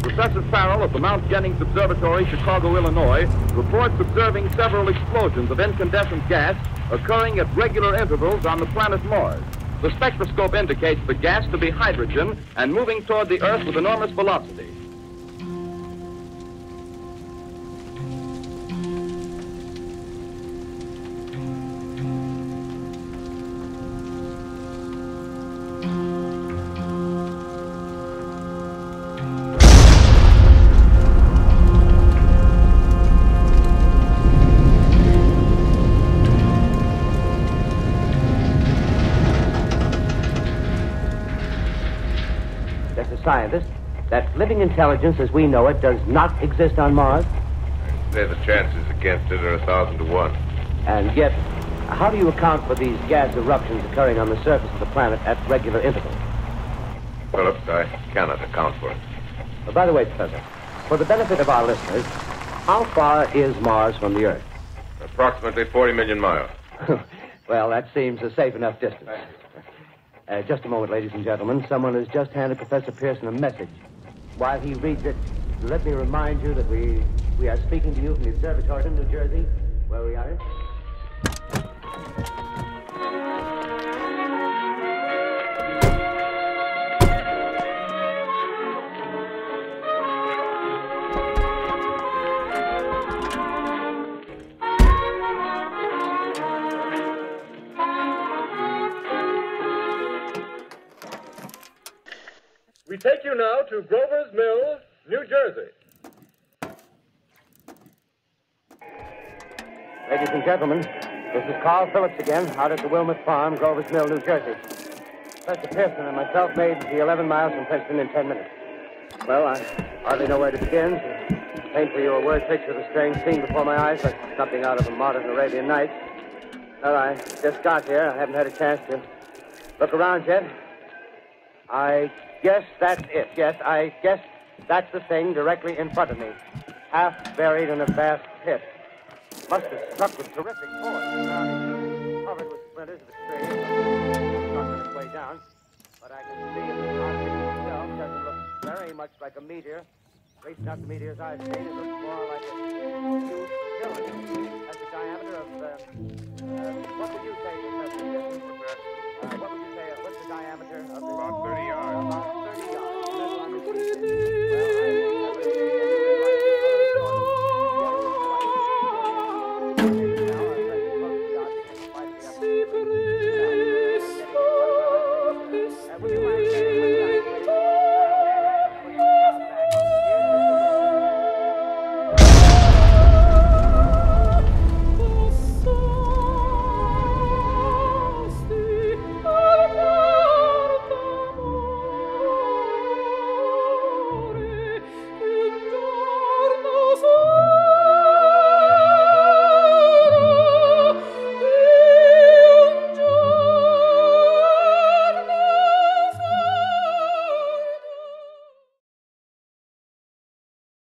Professor Farrell of the Mount Jennings Observatory, Chicago, Illinois, reports observing several explosions of incandescent gas occurring at regular intervals on the planet Mars. The spectroscope indicates the gas to be hydrogen and moving toward the Earth with enormous velocity. Scientist, that living intelligence as we know it does not exist on Mars? There's a chances against it are 1,000 to 1. And yet, how do you account for these gas eruptions occurring on the surface of the planet at regular intervals? Phillips, I cannot account for it. Well, by the way, Professor, for the benefit of our listeners, how far is Mars from the Earth? Approximately 40 million miles. Well, that seems a safe enough distance. Just a moment, ladies and gentlemen. Someone has just handed Professor Pierson a message. While he reads it, let me remind you that we are speaking to you from the observatory in New Jersey, where we are. We take you now to Grover's Mill, New Jersey. Ladies and gentlemen, this is Carl Phillips again, out at the Wilmot Farm, Grover's Mill, New Jersey. Professor Pierson and myself made the 11 miles from Princeton in 10 minutes. Well, I hardly know where to begin. Paint for you a word picture of the strange scene before my eyes, like something out of a modern Arabian Nights. Well, I just got here. I haven't had a chance to look around yet. Yes, that's it. Yes, I guess that's the thing directly in front of me, half buried in a vast pit. Must have struck with terrific force. Covered with splinters of the tree, struck its way down. But I can see the object itself doesn't look very much like a meteor. At least not the meteor's I've seen. It looks more like a huge cylinder. Has a diameter of what would you say, Professor?